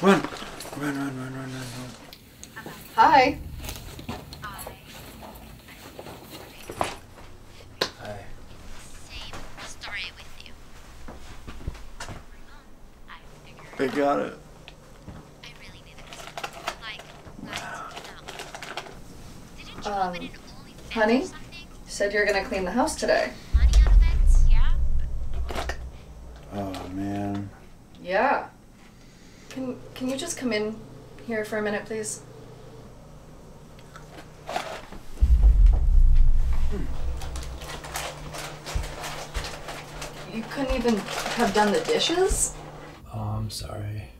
Run. Hi. Same story with you. They got it. I really need it. Didn't you open an only bed honey, or something? You said you were gonna clean the house today. Money out of it, yeah? Oh man. Yeah. Can you just come in here for a minute, please? You couldn't even have done the dishes? Oh, I'm sorry.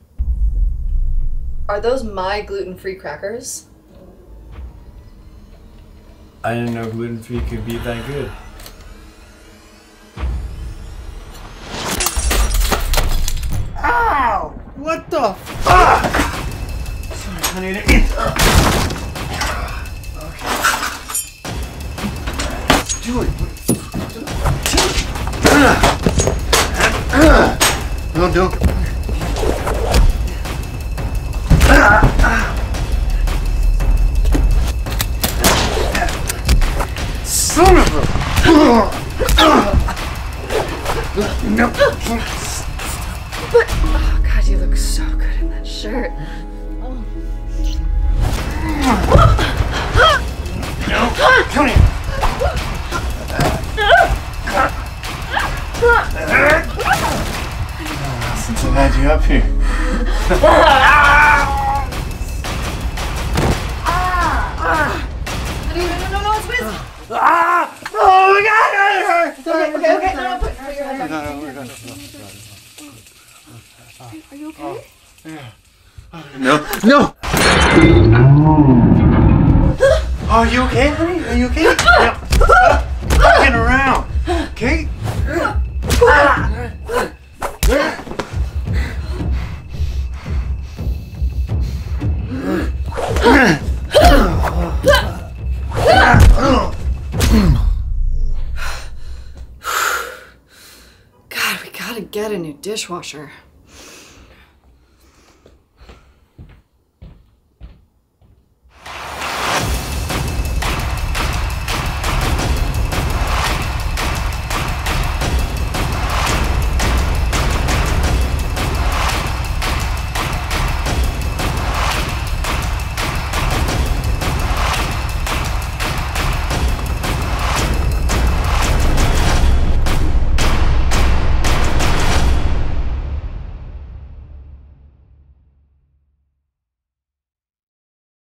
Are those my gluten-free crackers? I didn't know gluten-free could be that good. What the fuck? Sorry, honey, to eat. Okay. Do it. No, don't. Son of a. No. But. Oh, God, you look so good in that shirt. Oh. No. Come here. Since I've had you up here. No, it's Wiz. Oh, my God. Okay. No, put your head down. No. Are you okay? Oh, yeah. No! Are you okay, honey? Are you okay? No. Stop fucking around, okay? God, we gotta get a new dishwasher.